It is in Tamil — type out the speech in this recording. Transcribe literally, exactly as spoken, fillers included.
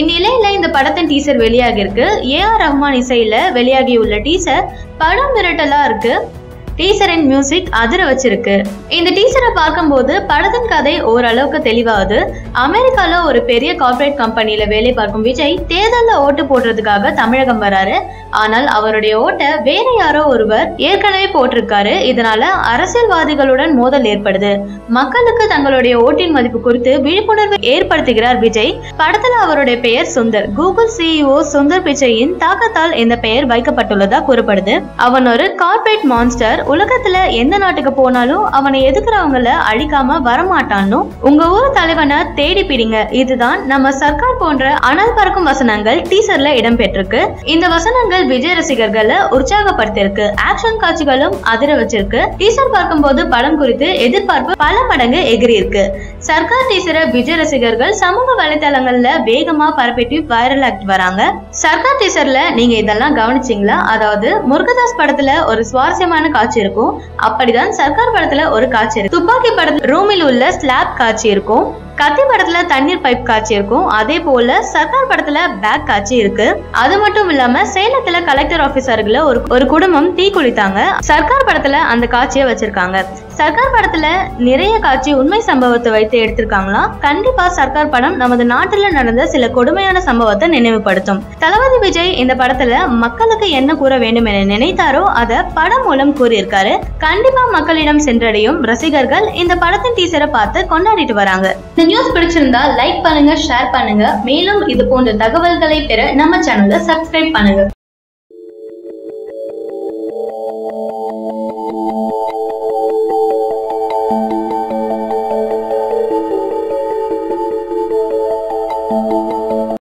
இந்நிலையில இந்த படத்தின் டீசர் வெளியாகிருக்கு. ஏ ஆர் ரஹ்மான் இசையில வெளியாகியுள்ள டீசர் படம் மிரட்டலா இருக்கு. டீசரின் மியூசிக் அதிர வச்சிருக்கு. இந்த டீசரை பார்க்கும்போது படத்தின் கதை ஓரளவுக்கு தெளிவாகுது. அமெரிக்கால ஒரு பெரிய கார்பரேட் கம்பெனியில வேலை பார்க்கும் விஜய் தேர்தல்ல ஓட்டு போடுறதுக்காக தமிழகம் வராரு. ஆனால் அவருடைய ஓட்ட வேற யாரோ ஒருவர் ஏற்கனவே போட்டிருக்காரு. இதனால அரசியல்வாதிகளுடன் மோதல் ஏற்படுது. மக்களுக்கு தங்களுடைய ஓட்டின் மதிப்பு குறித்து விழிப்புணர்வு ஏற்படுத்துகிறார் விஜய். படத்துல அவருடைய பெயர் Sundar. Google C E O Sundar பிச்சையின் தாக்கத்தால் இந்த பெயர் வைக்கப்பட்டுள்ளதா கூறப்படுது. அவன் ஒரு கார்பரேட் மான்ஸ்டர். உலகத்துல எந்த நாட்டுக்கு போனாலும் அவனை எதுக்குறவங்கள அழிக்காம வரமாட்டான்னு உங்க ஊர் தலைவனை தேடி பிடிங்க. இதுதான் நம்ம சர்க்கார் போன்ற அனல் பறக்கும் வசனங்கள் டீசர்ல இடம்பெற்றிருக்கு. இந்த வசனங்கள் விஜய் ரசிகர்களை உற்சாகப்படுத்திருக்கு. ஆக்ஷன் காட்சிகளும் அதிர வச்சிருக்கு. டீசர் பார்க்கும் போது படம் குறித்து எதிர்பார்ப்பு பல மடங்கு எகிரி இருக்கு. சர்க்கார் டீசரை விஜய் ரசிகர்கள் சமூக வலைதளங்கள்ல வேகமா பரப்பிட்டு வைரல் ஆகி வராங்க. சர்க்கார் டீசர்ல நீங்க இதெல்லாம் கவனிச்சீங்களா? அதாவது முருகதாஸ் படத்துல ஒரு சுவாரஸ்யமான காட்சி இருக்கும். அப்படிதான் சர்க்கார் படத்துல ஒரு காட்சி இருக்கு. துப்பாக்கி படத்துல ரூமில் உள்ள ஸ்லாப் காட்சி இருக்கும். கத்தி படத்துல தண்ணீர் பைப் காட்சி இருக்கும். அதே போல சர்க்கார் படத்துல பேக் காட்சி இருக்கு. அது மட்டும் இல்லாம சேலத்துல கலெக்டர் ஆபீசர்களை ஒரு குடும்பம் தீ குளித்தாங்க. சர்க்கார் படத்துல அந்த காட்சியை வச்சிருக்காங்க. சர்க்கார் படத்துல நிறைய காட்சி உண்மை சம்பவத்தை வைத்து எடுத்திருக்காங்களா? கண்டிப்பா சர்க்கார் படம் நமது நாட்டுல நடந்த சில கொடுமையான சம்பவத்தை நினைவுபடுத்தும். தளபதி விஜய் இந்த படத்துல மக்களுக்கு என்ன கூற வேண்டும் என நினைத்தாரோ அதை படம் மூலம் கூறியிருக்காரு. கண்டிப்பா மக்களிடம் சென்றடையும் ரசிகர்கள் இந்த படத்தின் டீசரை பார்த்து கொண்டாடிட்டு வராங்க. நியூஸ் பிடிச்சிருந்தா லைக் பண்ணுங்க, ஷேர் பண்ணுங்க. மேலும் இது போன்ற தகவல்களை பெற நம்ம சேனலை சப்ஸ்கிரைப் பண்ணுங்க.